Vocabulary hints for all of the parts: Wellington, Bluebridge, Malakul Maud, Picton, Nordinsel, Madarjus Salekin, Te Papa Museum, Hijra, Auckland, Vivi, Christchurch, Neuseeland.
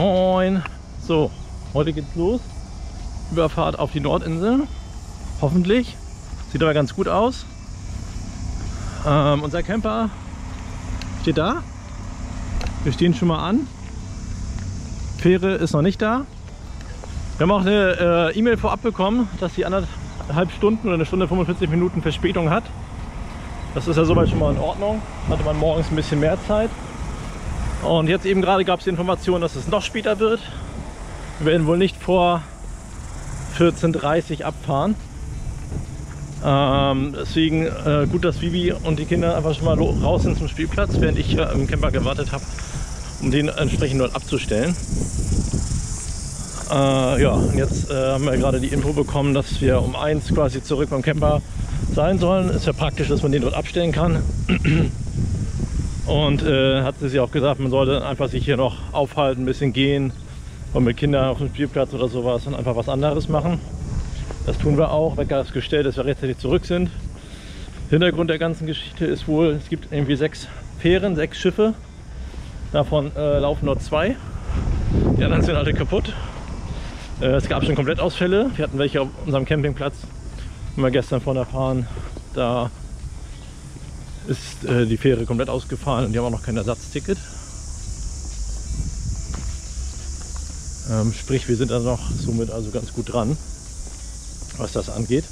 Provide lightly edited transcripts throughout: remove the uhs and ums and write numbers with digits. Moin! So, heute geht's los. Überfahrt auf die Nordinsel. Hoffentlich. Sieht aber ganz gut aus. Unser Camper steht da. Wir stehen schon mal an. Fähre ist noch nicht da. Wir haben auch eine E-Mail vorab bekommen, dass die anderthalb Stunden oder eine Stunde 45 Minuten Verspätung hat. Das ist ja soweit schon mal in Ordnung. Hatte man morgens ein bisschen mehr Zeit. Und jetzt eben gerade gab es die Information, dass es noch später wird. Wir werden wohl nicht vor 14:30 Uhr abfahren. Deswegen gut, dass Vivi und die Kinder einfach schon mal raus sind zum Spielplatz, während ich hier im Camper gewartet habe, um den entsprechend dort abzustellen. Ja, und jetzt haben wir gerade die Info bekommen, dass wir um 1 quasi zurück beim Camper sein sollen. Ist ja praktisch, dass man den dort abstellen kann. Und hat sie auch gesagt, man sollte einfach sich hier noch aufhalten, ein bisschen gehen und mit Kindern auf dem Spielplatz oder sowas und einfach was anderes machen. Das tun wir auch, Wecker ist gestellt, dass wir rechtzeitig zurück sind. Hintergrund der ganzen Geschichte ist wohl, es gibt irgendwie 6 Fähren, 6 Schiffe. Davon laufen nur 2. Die anderen sind alle kaputt. Es gab schon Komplettausfälle. Wir hatten welche auf unserem Campingplatz, wenn wir gestern vorne fahren, da ist die Fähre komplett ausgefallen und die haben auch noch kein Ersatzticket. Sprich, wir sind da noch somit also ganz gut dran, was das angeht.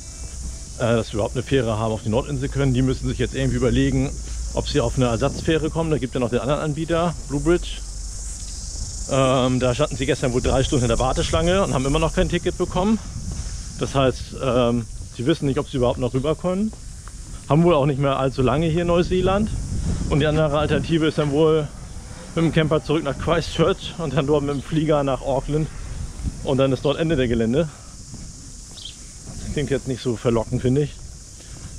Dass wir überhaupt eine Fähre haben auf die Nordinsel können, die müssen sich jetzt irgendwie überlegen, ob sie auf eine Ersatzfähre kommen. Da gibt es ja noch den anderen Anbieter, Bluebridge. Da standen sie gestern wohl 3 Stunden in der Warteschlange und haben immer noch kein Ticket bekommen. Das heißt, sie wissen nicht, ob sie überhaupt noch rüber können. Haben wohl auch nicht mehr allzu lange hier in Neuseeland. Und die andere Alternative ist dann wohl mit dem Camper zurück nach Christchurch und dann dort mit dem Flieger nach Auckland. Und dann ist dort Ende der Gelände. Das klingt jetzt nicht so verlockend, finde ich.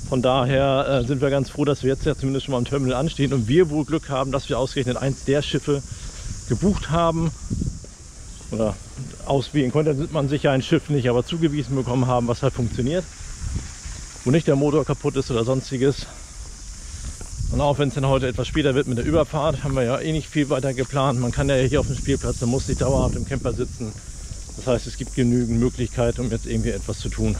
Von daher sind wir ganz froh, dass wir jetzt ja zumindest schon mal am Terminal anstehen und wir wohl Glück haben, dass wir ausgerechnet eins der Schiffe gebucht haben. Oder auswählen konnte, dann man sicher ein Schiff nicht, aber zugewiesen bekommen haben, was halt funktioniert. Wo nicht der Motor kaputt ist oder sonstiges. Und auch wenn es dann heute etwas später wird mit der Überfahrt, haben wir ja eh nicht viel weiter geplant. Man kann ja hier auf dem Spielplatz, man muss nicht dauerhaft im Camper sitzen. Das heißt, es gibt genügend Möglichkeiten, um jetzt irgendwie etwas zu tun.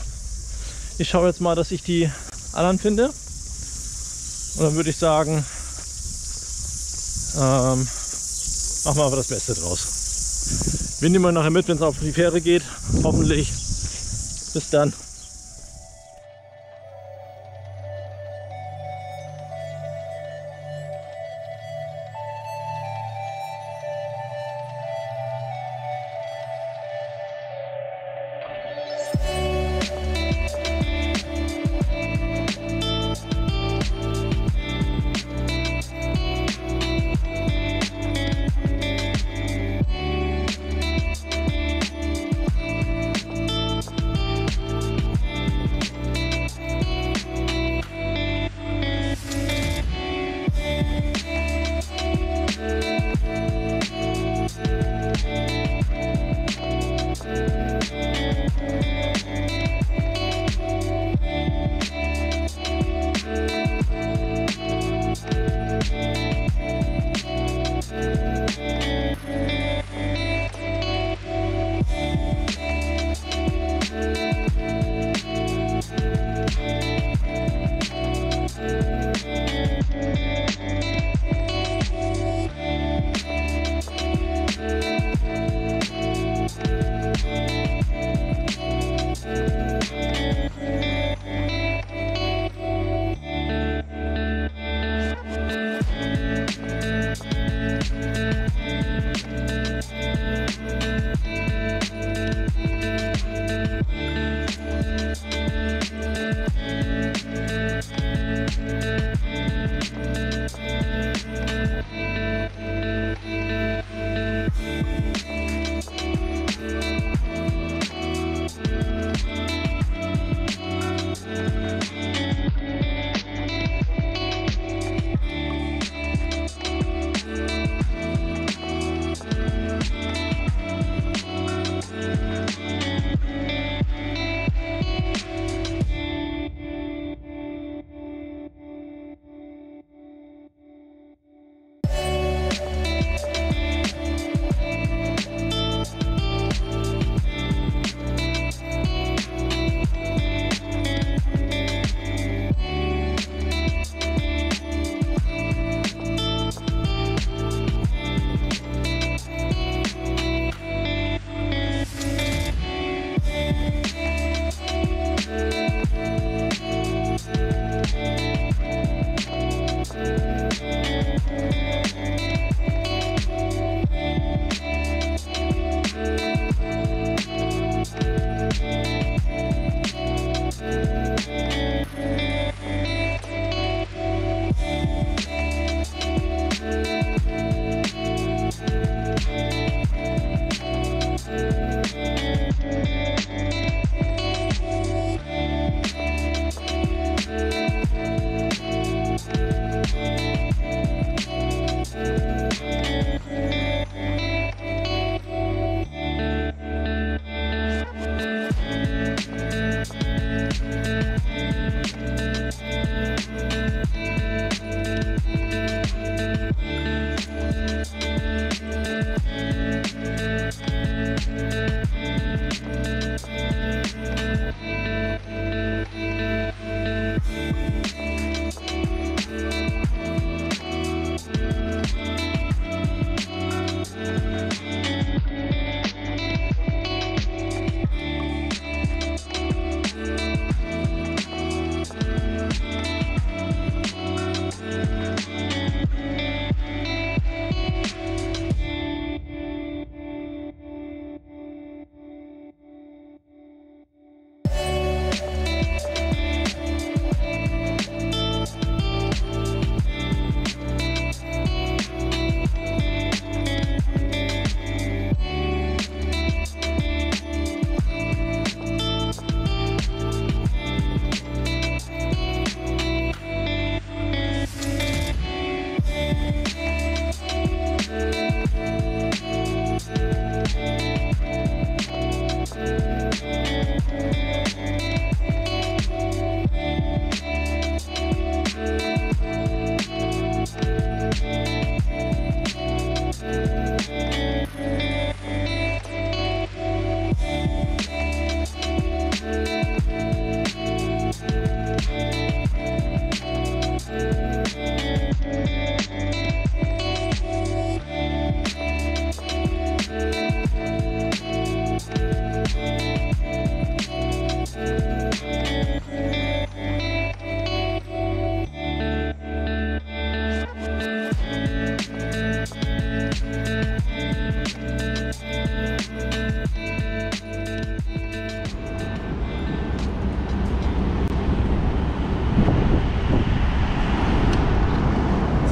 Ich schaue jetzt mal, dass ich die anderen finde. Und dann würde ich sagen, machen wir aber das Beste draus. Wir nehmen wir nachher mit, wenn es auf die Fähre geht. Hoffentlich. Bis dann.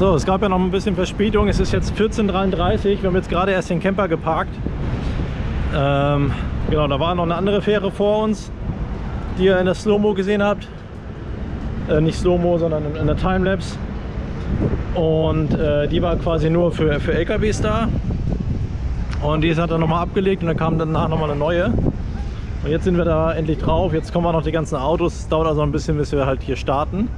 So, es gab ja noch ein bisschen Verspätung. Es ist jetzt 14:33 Uhr. Wir haben jetzt gerade erst den Camper geparkt. Genau, da war noch eine andere Fähre vor uns, die ihr in der Slow-Mo gesehen habt. Nicht Slow-Mo, sondern in der Timelapse. Und die war quasi nur für LKWs da. Und die hat dann nochmal abgelegt und dann kam danach nochmal eine neue. Und jetzt sind wir da endlich drauf. Jetzt kommen wir noch die ganzen Autos. Es dauert also ein bisschen, bis wir halt hier starten.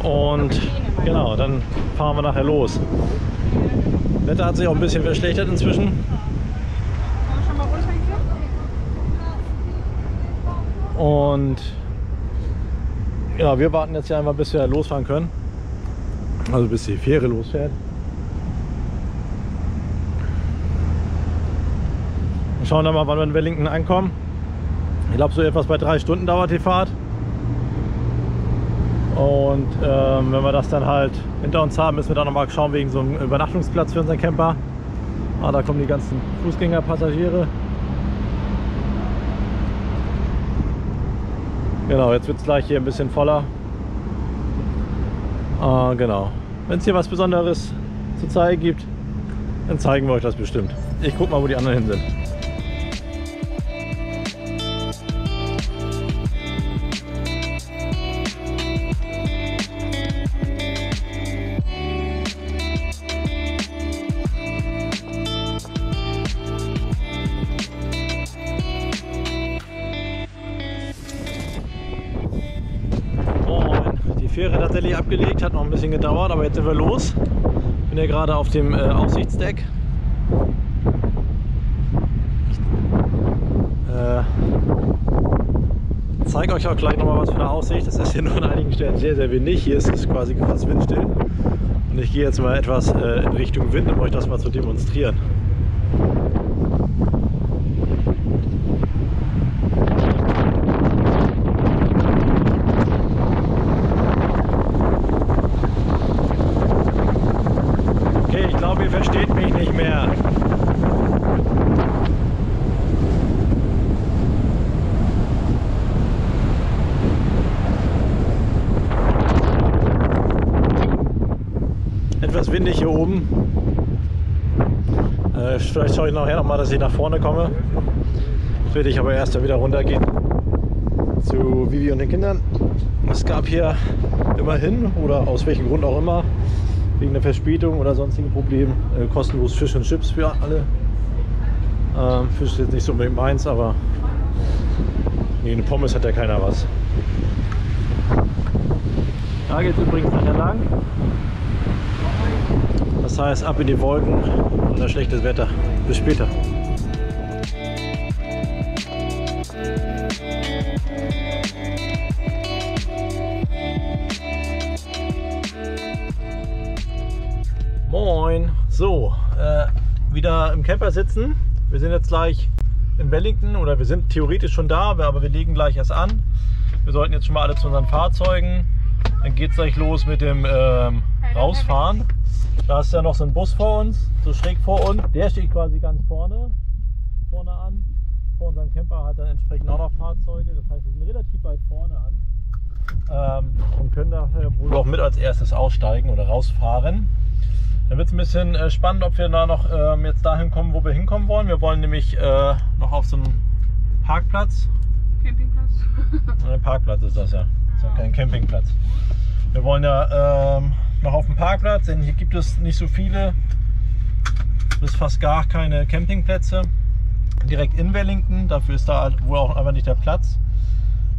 Und genau, dann fahren wir nachher los. Das Wetter hat sich auch ein bisschen verschlechtert inzwischen. Und ja, wir warten jetzt hier einmal, bis wir losfahren können. Also bis die Fähre losfährt. Wir schauen dann mal, wann wir in Wellington ankommen. Ich glaube, so etwas bei 3 Stunden dauert die Fahrt. Und wenn wir das dann halt hinter uns haben, müssen wir dann nochmal schauen wegen so einem Übernachtungsplatz für unseren Camper. Ah, da kommen die ganzen Fußgängerpassagiere. Genau, jetzt wird es gleich hier ein bisschen voller. Genau. Wenn es hier was Besonderes zu zeigen gibt, dann zeigen wir euch das bestimmt. Ich guck mal, wo die anderen hin sind. Tatsächlich abgelegt, hat noch ein bisschen gedauert, aber jetzt sind wir los. Ich bin ja gerade auf dem Aussichtsdeck. Ich zeige euch auch gleich nochmal was für eine Aussicht. Das ist hier nur an einigen Stellen sehr, sehr windig. Hier ist es quasi fast windstill. Und ich gehe jetzt mal etwas in Richtung Wind, um euch das mal zu demonstrieren. Etwas windig hier oben. Vielleicht schaue ich nachher nochmal, dass ich nach vorne komme. Jetzt werde ich aber erst dann wieder runtergehen zu Vivi und den Kindern. Es gab hier immerhin, oder aus welchem Grund auch immer, wegen der Verspätung oder sonstigen Problemen, kostenlos Fisch und Chips für alle. Fisch ist jetzt nicht so unbedingt meins, aber gegen eine Pommes hat ja keiner was. Da geht es übrigens nachher lang. Das heißt, ab in die Wolken und ein schlechtes Wetter. Bis später. Moin! So, wieder im Camper sitzen. Wir sind jetzt gleich in Wellington oder wir sind theoretisch schon da, aber wir legen gleich erst an. Wir sollten jetzt schon mal alle zu unseren Fahrzeugen. Dann geht es gleich los mit dem Rausfahren. Da ist ja noch so ein Bus vor uns, so schräg vor uns. Der steht quasi ganz vorne an. Vor unserem Camper hat dann entsprechend auch noch Fahrzeuge. Das heißt, wir sind relativ weit vorne an und können da wohl auch mit als erstes aussteigen oder rausfahren. Dann wird es ein bisschen spannend, ob wir da noch jetzt dahin kommen, wo wir hinkommen wollen. Wir wollen nämlich noch auf so einen Parkplatz. Campingplatz? Ein Parkplatz ist das ja. Das ist ja kein Campingplatz. Wir wollen ja noch auf dem Parkplatz, denn hier gibt es nicht so viele, bis fast gar keine Campingplätze direkt in Wellington. Dafür ist da wohl auch einfach nicht der Platz.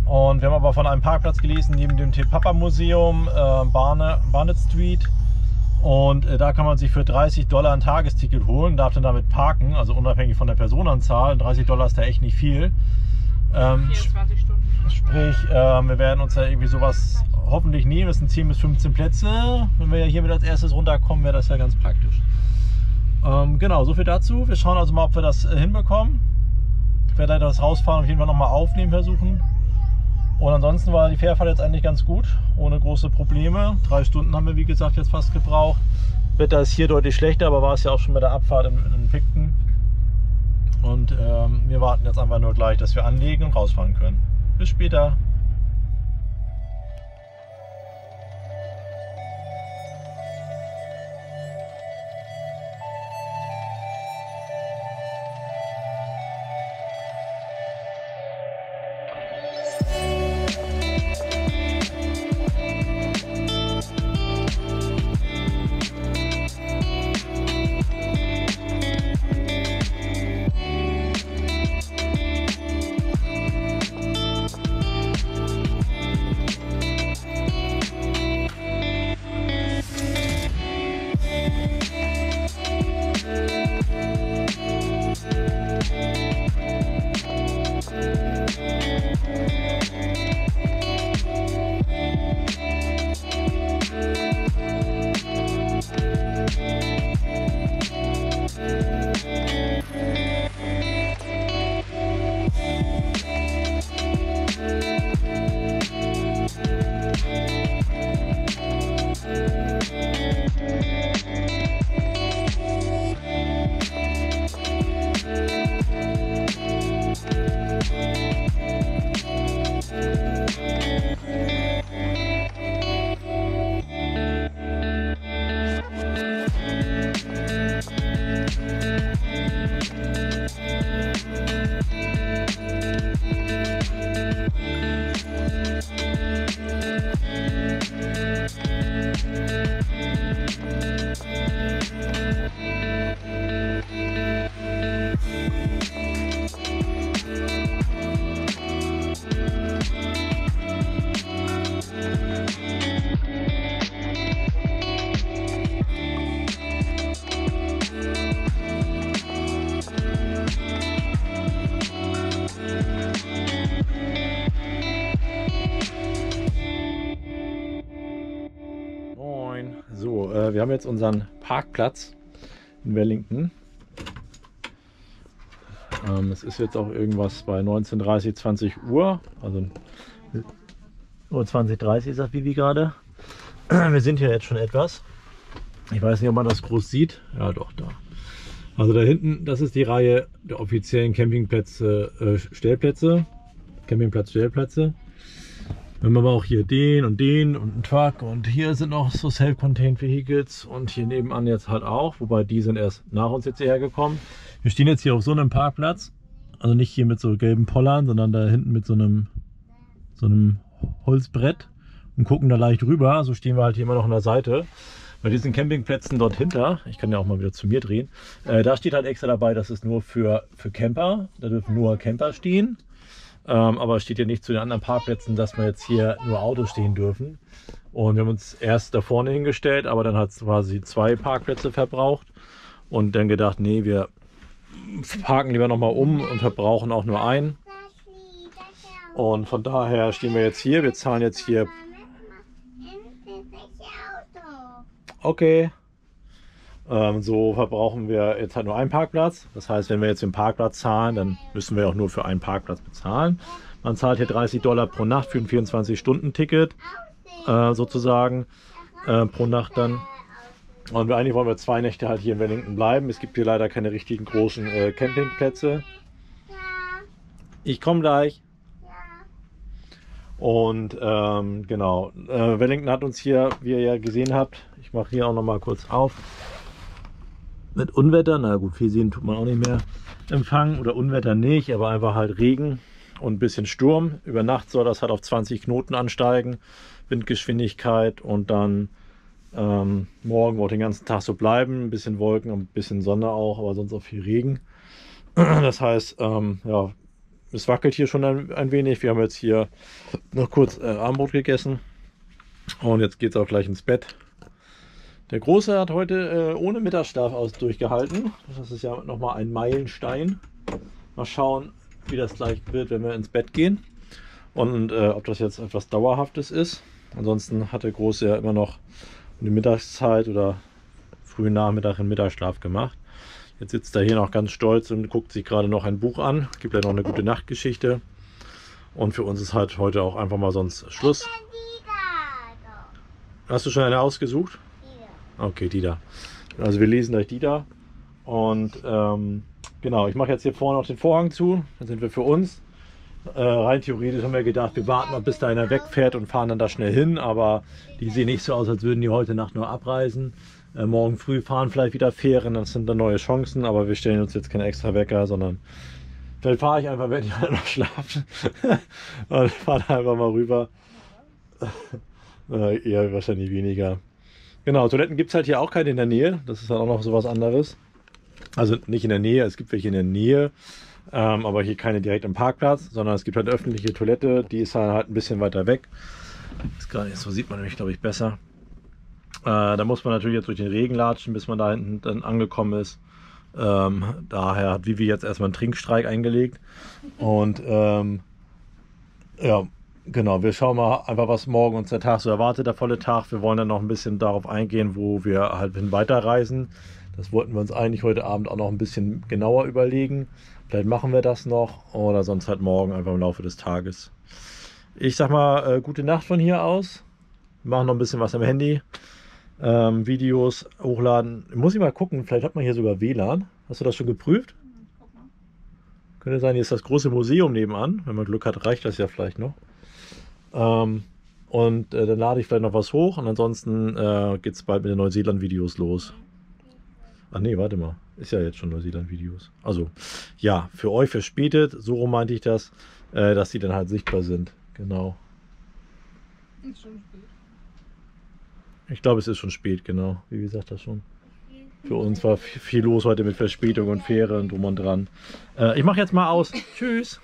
Und wir haben aber von einem Parkplatz gelesen, neben dem Te Papa Museum, Barnet Street. Und da kann man sich für $30 ein Tagesticket holen, darf dann damit parken, also unabhängig von der Personenzahl. $30 ist da echt nicht viel. 24 Stunden. Sprich, wir werden uns da irgendwie sowas hoffentlich nehmen. Das sind 10 bis 15 Plätze. Wenn wir hier mit als erstes runterkommen, wäre das ja ganz praktisch. Genau, so viel dazu. Wir schauen also mal, ob wir das hinbekommen. Ich werde leider das Rausfahren auf jeden Fall nochmal aufnehmen versuchen. Und ansonsten war die Fährfahrt jetzt eigentlich ganz gut, ohne große Probleme. 3 Stunden haben wir, wie gesagt, jetzt fast gebraucht. Wetter ist hier deutlich schlechter, aber war es ja auch schon bei der Abfahrt in Picton. Und wir warten jetzt einfach nur gleich, dass wir anlegen und rausfahren können. Bis später. Wir haben jetzt unseren Parkplatz in Wellington. Es ist jetzt auch irgendwas bei 19:30, 20 Uhr. Also 20:30 Uhr sagt Vivi gerade. Wir sind hier jetzt schon etwas. Ich weiß nicht, ob man das groß sieht. Ja, doch, da. Also da hinten, das ist die Reihe der offiziellen Campingplätze, Stellplätze. Campingplatz-Stellplätze. Wenn man aber auch hier den und einen Truck, und hier sind noch so Self-Contained Vehicles und hier nebenan jetzt halt auch, wobei die sind erst nach uns jetzt hierher gekommen. Wir stehen jetzt hier auf so einem Parkplatz, also nicht hier mit so gelben Pollern, sondern da hinten mit so einem Holzbrett und gucken da leicht rüber. So stehen wir halt hier immer noch an der Seite. Bei diesen Campingplätzen dort hinter, ich kann ja auch mal wieder zu mir drehen, da steht halt extra dabei, das ist nur für Camper, da dürfen nur Camper stehen. Aber es steht ja nicht zu den anderen Parkplätzen, dass wir jetzt hier nur Autos stehen dürfen. Und wir haben uns erst da vorne hingestellt, aber dann hat es quasi zwei Parkplätze verbraucht. Und dann gedacht, nee, wir parken lieber nochmal um und verbrauchen auch nur einen. Und von daher stehen wir jetzt hier. Wir zahlen jetzt hier... Okay. So verbrauchen wir jetzt halt nur einen Parkplatz. Das heißt, wenn wir jetzt den Parkplatz zahlen, dann müssen wir auch nur für einen Parkplatz bezahlen. Man zahlt hier $30 pro Nacht für ein 24-Stunden-Ticket sozusagen pro Nacht dann. Und eigentlich wollen wir 2 Nächte halt hier in Wellington bleiben. Es gibt hier leider keine richtigen großen Campingplätze. Ich komme gleich. Und genau, Wellington hat uns hier, wie ihr ja gesehen habt, ich mache hier auch nochmal kurz auf, mit Unwetter, na gut, viel sehen tut man auch nicht mehr, empfangen oder Unwetter nicht, aber einfach halt Regen und ein bisschen Sturm. Über Nacht soll das halt auf 20 Knoten ansteigen, Windgeschwindigkeit, und dann morgen auch den ganzen Tag so bleiben, ein bisschen Wolken und ein bisschen Sonne auch, aber sonst auch viel Regen. Das heißt, ja, es wackelt hier schon ein wenig. Wir haben jetzt hier noch kurz Abendbrot gegessen und jetzt geht es auch gleich ins Bett. Der Große hat heute ohne Mittagsschlaf durchgehalten. Das ist ja nochmal ein Meilenstein. Mal schauen, wie das gleich wird, wenn wir ins Bett gehen. Und ob das jetzt etwas Dauerhaftes ist. Ansonsten hat der Große ja immer noch um die Mittagszeit oder frühen Nachmittag einen Mittagsschlaf gemacht. Jetzt sitzt er hier noch ganz stolz und guckt sich gerade noch ein Buch an. Gibt ja noch eine gute Nachtgeschichte. Und für uns ist halt heute auch einfach mal sonst Schluss. Hast du schon eine ausgesucht? Okay, die da. Also wir lesen gleich die da. Und genau, ich mache jetzt hier vorne noch den Vorhang zu. Dann sind wir für uns. Rein theoretisch haben wir gedacht, wir warten mal, bis da einer wegfährt und fahren dann da schnell hin. Aber die sehen nicht so aus, als würden die heute Nacht nur abreisen. Morgen früh fahren vielleicht wieder Fähren, das sind dann neue Chancen. Aber wir stellen uns jetzt keinen extra Wecker, sondern vielleicht fahre ich einfach, wenn die alle noch schlafen. Und fahre da einfach mal rüber. Eher wahrscheinlich weniger. Genau, Toiletten gibt es halt hier auch keine in der Nähe. Das ist dann auch noch so was anderes. Also nicht in der Nähe, es gibt welche in der Nähe, aber hier keine direkt am Parkplatz, sondern es gibt halt öffentliche Toilette, die ist halt ein bisschen weiter weg. Ist gar nicht so, sieht man nämlich, glaube ich, besser. Da muss man natürlich jetzt durch den Regen latschen, bis man da hinten dann angekommen ist. Daher hat Vivi jetzt erstmal einen Trinkstreik eingelegt. Und ja. Genau, wir schauen mal einfach, was morgen uns der Tag so erwartet, der volle Tag. Wir wollen dann noch ein bisschen darauf eingehen, wo wir halt hin weiterreisen. Das wollten wir uns eigentlich heute Abend auch noch ein bisschen genauer überlegen. Vielleicht machen wir das noch oder sonst halt morgen einfach im Laufe des Tages. Ich sag mal, gute Nacht von hier aus. Wir machen noch ein bisschen was am Handy. Videos hochladen. Muss ich mal gucken, vielleicht hat man hier sogar WLAN. Hast du das schon geprüft? Könnte sein, hier ist das große Museum nebenan. Wenn man Glück hat, reicht das ja vielleicht noch. Und dann lade ich vielleicht noch was hoch und ansonsten geht es bald mit den Neuseeland-Videos los. Ach nee, warte mal, ist ja jetzt schon Neuseeland-Videos. Also ja, für euch verspätet, so rum meinte ich das, dass die dann halt sichtbar sind. Genau. Ist schon spät. Ich glaube, es ist schon spät, genau. Wie gesagt, das schon. Für uns war viel los heute mit Verspätung und Fähre und drum und dran. Ich mache jetzt mal aus. Tschüss.